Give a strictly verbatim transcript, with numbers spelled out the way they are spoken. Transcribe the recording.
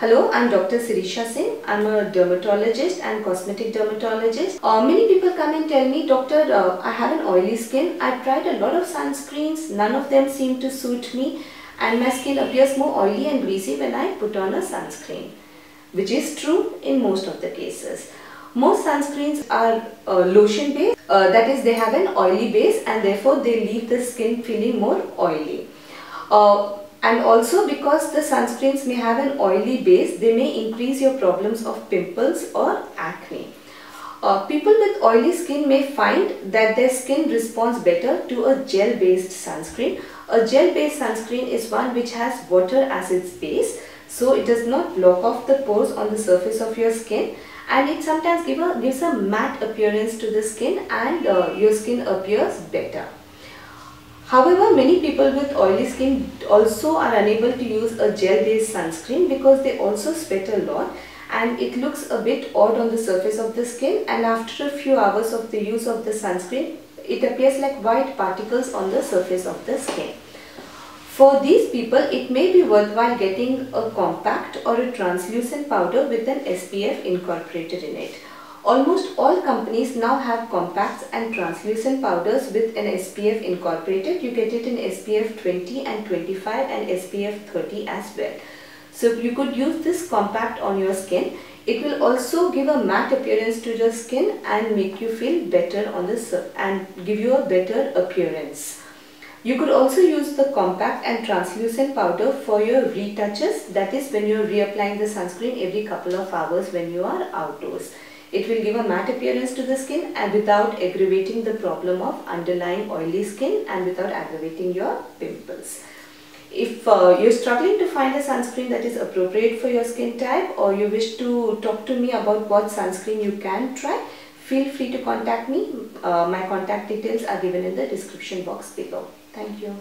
Hello, I am Doctor Sirisha Singh. I am a dermatologist and cosmetic dermatologist. Uh, many people come and tell me, Doctor, uh, I have an oily skin. I tried a lot of sunscreens. None of them seem to suit me and my skin appears more oily and greasy when I put on a sunscreen, which is true in most of the cases. Most sunscreens are uh, lotion based, uh, that is, they have an oily base and therefore they leave the skin feeling more oily. Uh, And also, because the sunscreens may have an oily base, they may increase your problems of pimples or acne. Uh, people with oily skin may find that their skin responds better to a gel-based sunscreen. A gel-based sunscreen is one which has water as its base, so it does not block off the pores on the surface of your skin, and it sometimes give a, gives a matte appearance to the skin, and uh, your skin appears better. However, many people with oily skin also are unable to use a gel-based sunscreen because they also sweat a lot and it looks a bit odd on the surface of the skin, and after a few hours of the use of the sunscreen, it appears like white particles on the surface of the skin. For these people, it may be worthwhile getting a compact or a translucent powder with an S P F incorporated in it. Almost all companies now have compacts and translucent powders with an S P F incorporated. You get it in S P F twenty and twenty-five and S P F thirty as well. So you could use this compact on your skin. It will also give a matte appearance to your skin and make you feel better on the surface and give you a better appearance. You could also use the compact and translucent powder for your retouches. That is, when you are reapplying the sunscreen every couple of hours when you are outdoors. It will give a matte appearance to the skin and without aggravating the problem of underlying oily skin and without aggravating your pimples. If uh, you're struggling to find a sunscreen that is appropriate for your skin type, or you wish to talk to me about what sunscreen you can try, feel free to contact me. Uh, my contact details are given in the description box below. Thank you.